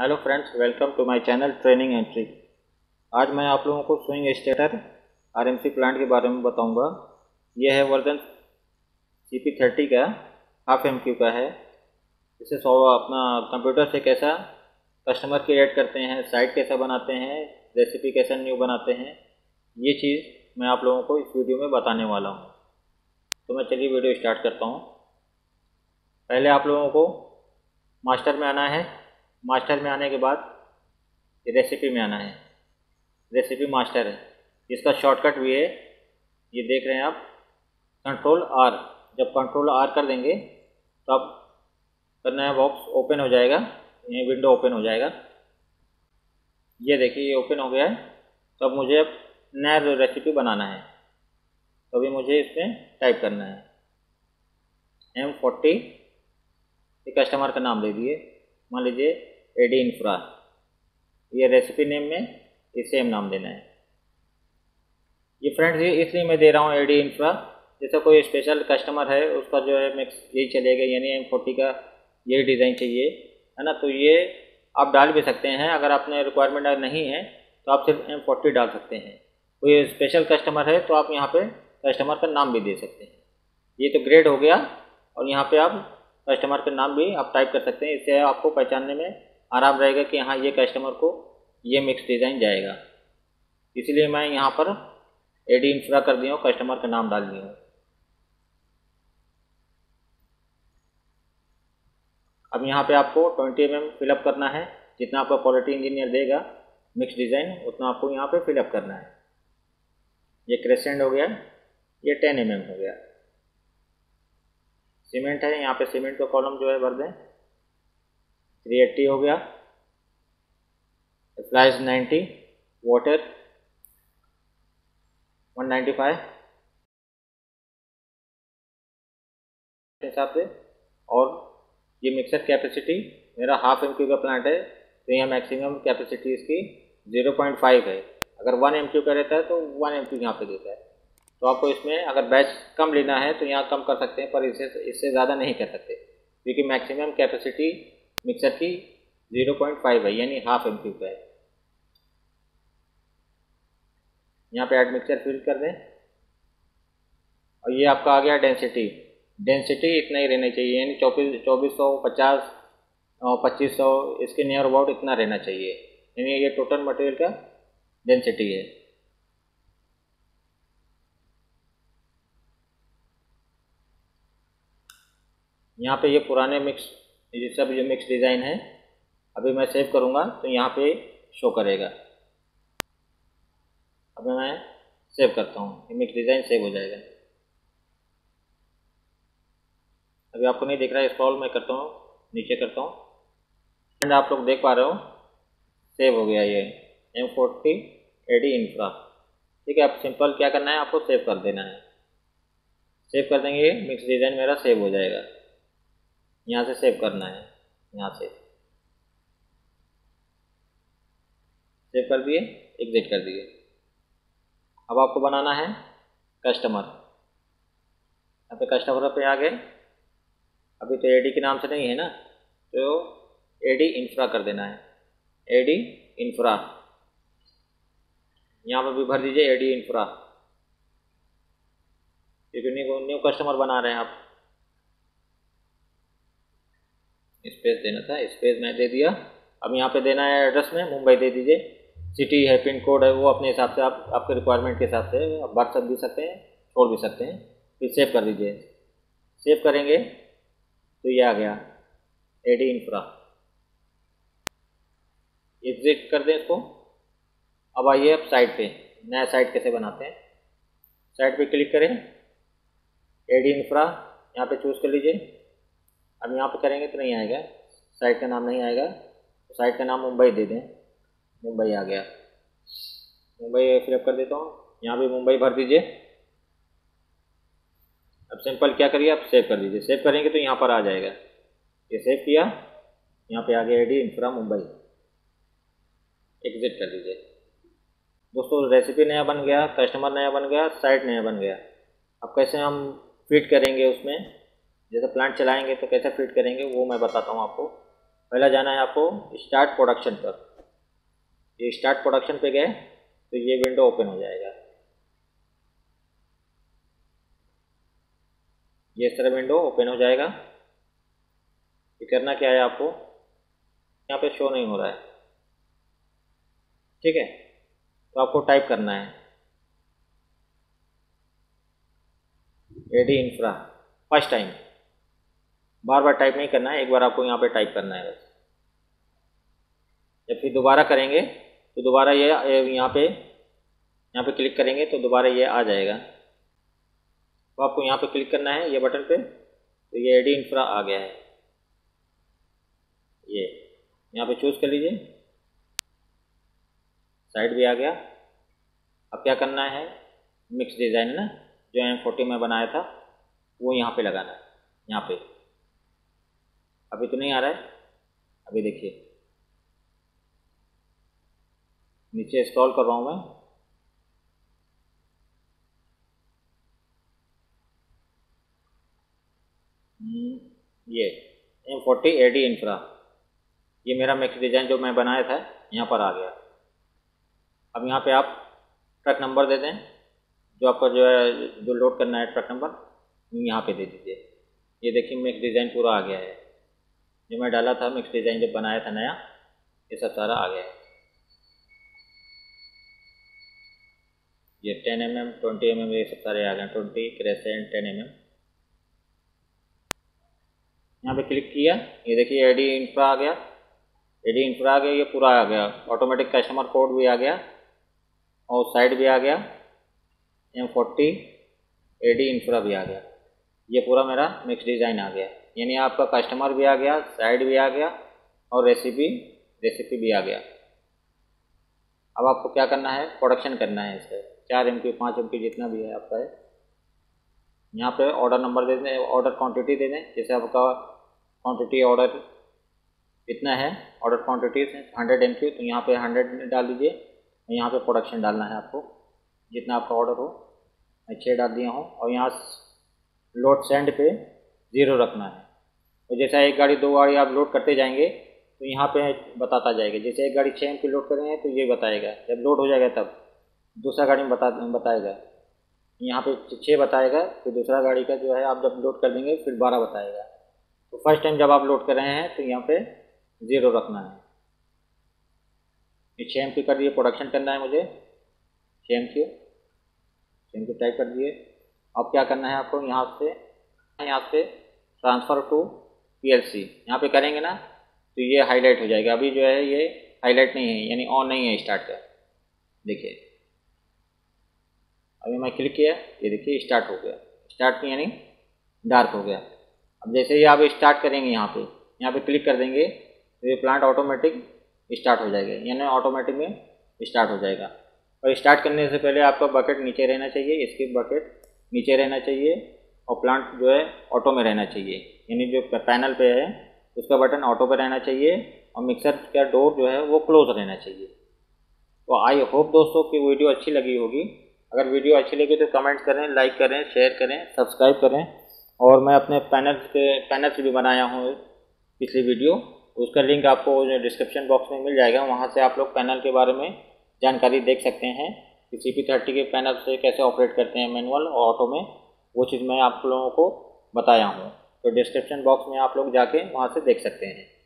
Hello friends, welcome to my channel training and trick. आज मैं आप लोगों को स्विंग स्टेटर आरएमसी प्लांट के बारे में बताऊंगा। यह है वर्जन CP30 का, हाफ MQ का है। इसे अपना कंप्यूटर से कैसा कस्टमर क्रिएट करते हैं, साइट कैसा बनाते हैं, रेसिपी कैसा न्यू बनाते हैं, ये चीज़ मैं आप लोगों को इस वीडियो में बताने वाला हूँ। तो मैं चलिए वीडियो स्टार्ट करता हूँ। पहले आप लोगों को मास्टर में आना है। मास्टर में आने के बाद रेसिपी में आना है। रेसिपी मास्टर है, इसका शॉर्टकट भी है, ये देख रहे हैं आप, कंट्रोल R। जब कंट्रोल R कर देंगे तो आप करना है, बॉक्स ओपन हो जाएगा, ये विंडो ओपन हो जाएगा। ये देखिए, ये ओपन हो गया है। तो अब मुझे अब नया रेसिपी बनाना है। तो अभी मुझे इसमें टाइप करना है M40, ये कस्टमर का नाम दे दिए, मान लीजिए AD Infra। ये रेसिपी नेम में ये सेम नाम देना है। ये फ्रेंड्स, ये इसलिए मैं दे रहा हूँ AD Infra, जैसे कोई स्पेशल कस्टमर है उसका जो है मिक्स यही चलेगा, यानी M40 का यही डिज़ाइन चाहिए, है ना। तो ये आप डाल भी सकते हैं। अगर आपने रिक्वायरमेंट नहीं है तो आप सिर्फ M40 डाल सकते हैं। कोई स्पेशल कस्टमर है तो आप यहाँ पर कस्टमर का नाम भी दे सकते हैं। ये तो ग्रेड हो गया, और यहाँ पर आप कस्टमर का नाम भी आप टाइप कर सकते हैं। इससे आपको पहचानने में आराम रहेगा कि हाँ, ये कस्टमर को ये मिक्स डिज़ाइन जाएगा। इसलिए मैं यहाँ पर AD Infra कर दिया हूँ, कस्टमर का नाम डाल दिया हूँ। अब यहाँ पे आपको 20 mm फिलअप करना है। जितना आपका क्वालिटी इंजीनियर देगा मिक्स डिज़ाइन, उतना आपको यहाँ पर फिलअप करना है। ये क्रेसेंड हो गया, ये 10 mm हो गया। सीमेंट है, यहाँ पे सीमेंट का कॉलम जो है भर दें। 380 हो गया, अप्लाइज 90, वाटर 195 हिसाब से। और ये मिक्सर कैपेसिटी, मेरा हाफ MQ का प्लांट है तो यहाँ मैक्सिमम कैपेसिटी इसकी 0.5 है। अगर 1 MQ का रहता है तो 1 MQ यहाँ पे देता है। तो आपको इसमें अगर बैच कम लेना है तो यहाँ कम कर सकते हैं, पर इससे ज़्यादा नहीं कर सकते, क्योंकि मैक्सिमम कैपेसिटी मिक्सर की 0.5 है, यानी हाफ MQ का है। यहाँ पे ऐड मिक्सर फिल कर दें। और ये आपका आ गया डेंसिटी। डेंसिटी इतना ही रहना चाहिए, यानी 2450 और 2500 इसके नियर अबाउट इतना रहना चाहिए, यानी ये टोटल मटेरियल का डेंसिटी है। यहाँ पे ये पुराने मिक्स, ये सब जो मिक्स डिज़ाइन है, अभी मैं सेव करूँगा तो यहाँ पे शो करेगा। अभी मैं सेव करता हूँ, ये मिक्स डिज़ाइन सेव हो जाएगा। अभी आपको नहीं दिख रहा है, स्क्रॉल मैं करता हूँ, नीचे करता हूँ, एंड आप लोग देख पा रहे हो सेव हो गया ये M40 AD Infra। ठीक है, आप सिंपल क्या करना है, आपको सेव कर देना है। सेव कर देंगे, मिक्स डिज़ाइन मेरा सेव हो जाएगा। यहाँ से सेव करना है, यहाँ से सेव कर दिए, एग्जिट कर दिए। अब आपको बनाना है कस्टमर। यहाँ पे कस्टमर पे आ गए। अभी तो AD के नाम से नहीं है ना, तो AD Infra कर देना है। AD Infra यहाँ पर भी भर दीजिए, AD Infra, क्योंकि न्यू कस्टमर बना रहे हैं आप। स्पेस देना था, स्पेस मैं दे दिया। अब यहाँ पे देना है एड्रेस में, मुंबई दे दीजिए। सिटी है, पिन कोड है, वो अपने हिसाब से आप आपके रिक्वायरमेंट के हिसाब से आप व्हाट्सअप भी सकते हैं, छोड़ भी सकते हैं। फिर सेव कर दीजिए। सेव करेंगे तो ये आ गया AD Infra। एग्जिट कर दें इसको। अब आइए अब साइट पे, नया साइट कैसे बनाते हैं। साइट पे क्लिक करें, AD Infra यहाँ पे चूज़ कर लीजिए। अब यहाँ पे करेंगे तो नहीं आएगा, साइट का नाम नहीं आएगा, तो साइट का नाम मुंबई दे दें। मुंबई आ गया, मुंबई फिलअप कर देता हूँ। यहाँ भी मुंबई भर दीजिए। अब सिंपल क्या करिए, आप सेव कर दीजिए। सेव करेंगे तो यहाँ पर आ जाएगा, ये सेव किया, यहाँ पे आ गया AD Infra मुंबई। एग्जिट कर दीजिए। दोस्तों, रेसिपी नया बन गया, कस्टमर नया बन गया, साइट नया बन गया। अब कैसे हम फिट करेंगे उसमें, जैसे प्लांट चलाएंगे तो कैसे फिट करेंगे वो मैं बताता हूँ आपको। पहला जाना है आपको स्टार्ट प्रोडक्शन पर। ये स्टार्ट प्रोडक्शन पे गए तो ये विंडो ओपन हो जाएगा, ये इस तरह विंडो ओपन हो जाएगा। ये करना क्या है आपको, यहाँ पे शो नहीं हो रहा है, ठीक है, तो आपको टाइप करना है एडी इंफ्रा फर्स्ट टाइम, बार बार टाइप नहीं करना है, एक बार आपको यहाँ पे टाइप करना है बस। जब फिर दोबारा करेंगे तो दोबारा ये यहाँ पे क्लिक करेंगे तो दोबारा ये आ जाएगा, तो आपको यहाँ पे क्लिक करना है ये बटन पे, तो ये एडी इंफ्रा आ गया है। ये यहाँ पे चूज़ कर लीजिए, साइड भी आ गया। अब क्या करना है, मिक्स डिज़ाइन ना जो M40 में बनाया था वो यहाँ पे लगाना है। यहाँ पे अभी तो नहीं आ रहा है, अभी देखिए नीचे स्क्रॉल कर रहा हूँ मैं, ये M40 AD इंफ्रा, ये मेरा मैक्स डिज़ाइन जो मैं बनाया था यहाँ पर आ गया। अब यहाँ पे आप ट्रक नंबर दे दें, जो आपका जो है जो लोड करना है ट्रक नंबर यहाँ पे दे दीजिए। ये देखिए मैक्स डिज़ाइन पूरा आ गया है, जो मैं डाला था मिक्स डिज़ाइन जब बनाया था नया, ये सब सारा आ गया है। ये 10 mm 20 mm ये सब सारे आ गए, 20 क्रेसेंट 10 mm। यहाँ पे क्लिक किया, ये देखिए एडी इंफ्रा आ गया, एडी इंफ्रा आ गया, ये पूरा आ गया। ऑटोमेटिक कस्टमर कोड भी आ गया और साइड भी आ गया, M40 एडी इंफ्रा भी आ गया। ये पूरा मेरा मिक्स डिज़ाइन आ गया, यानी आपका कस्टमर भी आ गया, साइड भी आ गया और रेसिपी भी आ गया। अब आपको क्या करना है, प्रोडक्शन करना है इससे। 4 MP 5 MP जितना भी है आपका है, यहाँ पे ऑर्डर नंबर दे दें, ऑर्डर क्वांटिटी दे दें, जैसे आपका क्वांटिटी ऑर्डर कितना है, ऑर्डर क्वांटिटी 100 MQ, तो यहाँ पे 100 डाल दीजिए। यहाँ पे प्रोडक्शन डालना है आपको, जितना आपका ऑर्डर हो, मैं 6 डाल दिया हूँ। और यहाँ लोड सेंड पे 0 रखना है, और जैसा एक गाड़ी 2 गाड़ी आप लोड करते जाएंगे तो यहाँ पे बताता जाएगा। जैसे एक गाड़ी 6 MP लोड करेंगे तो ये बताएगा, जब लोड हो जाएगा तब दूसरा गाड़ी में बताएगा। यहाँ पे 6 बताएगा, फिर दूसरा गाड़ी का जो है आप जब लोड कर देंगे फिर 12 बताएगा। तो फर्स्ट टाइम जब आप लोड कर रहे हैं तो यहाँ पे 0 रखना है। 6 MP कर दिए, प्रोडक्शन करना है मुझे, 6 MQ टाइप कर दिए। अब क्या करना है आपको, यहाँ से ट्रांसफ़र टू PLC यहाँ पे करेंगे ना तो ये हाईलाइट हो जाएगा। अभी जो है ये हाईलाइट नहीं है, यानी ऑन नहीं है स्टार्ट का। देखिए अभी मैं क्लिक किया, ये देखिए स्टार्ट हो गया, स्टार्ट में यानी डार्क हो गया। अब जैसे ही आप स्टार्ट करेंगे यहाँ पे क्लिक कर देंगे तो ये प्लांट ऑटोमेटिक स्टार्ट हो जाएगा, यानी ऑटोमेटिक में स्टार्ट हो जाएगा। और स्टार्ट करने से पहले आपका बकेट नीचे रहना चाहिए, इसकी बकेट नीचे रहना चाहिए और प्लांट जो है ऑटो में रहना चाहिए, यानी जो पैनल पे है उसका बटन ऑटो पे रहना चाहिए और मिक्सर का डोर जो है वो क्लोज रहना चाहिए। तो आई होप दोस्तों कि वीडियो अच्छी लगी होगी। अगर वीडियो अच्छी लगी तो कमेंट करें, लाइक करें, शेयर करें, सब्सक्राइब करें। और मैं अपने पैनल्स भी बनाया हूँ पिछली वीडियो, उसका लिंक आपको डिस्क्रिप्शन बॉक्स में मिल जाएगा। वहाँ से आप लोग पैनल के बारे में जानकारी देख सकते हैं कि CP30 के पैनल से कैसे ऑपरेट करते हैं मैनुअल और ऑटो में, वो चीज़ मैं आप लोगों को बताया हूँ। तो डिस्क्रिप्शन बॉक्स में आप लोग जाके वहाँ से देख सकते हैं।